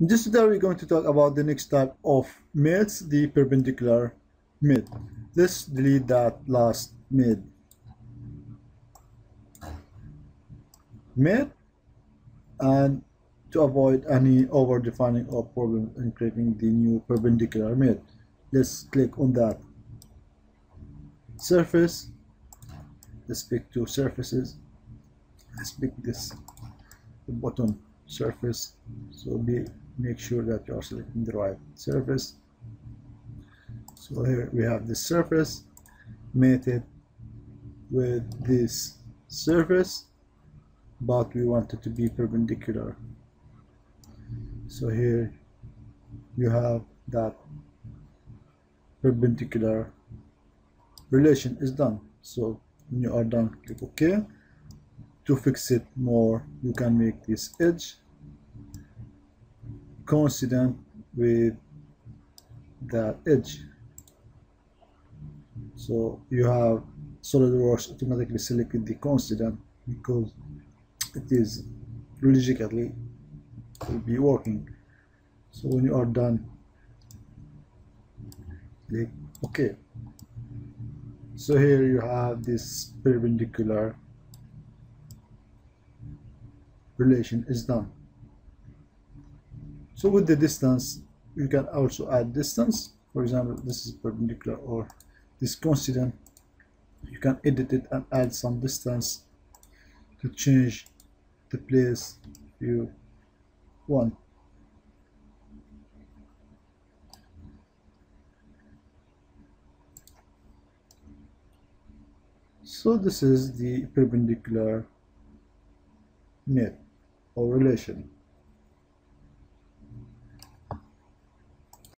In this tutorial, we're going to talk about the next type of meets, the perpendicular meet. Let's delete that last meet. And to avoid any overdefining of problem and creating the new perpendicular meet, let's click on that surface. Let's pick two surfaces. Let's pick this, the bottom surface. So make sure that you are selecting the right surface. So here we have this surface mated with this surface, but we want it to be perpendicular. So here you have that perpendicular relation is done. So when you are done, click OK. To fix it more, you can make this edge coincident with that edge. So you have SolidWorks automatically selected the coincident because it is logically will be working. So when you are done, click OK. So here you have this perpendicular relation is done. So with the distance, you can also add distance. For example, this is perpendicular or this coincident. You can edit it and add some distance to change the place you want. So this is the perpendicular meet or relation.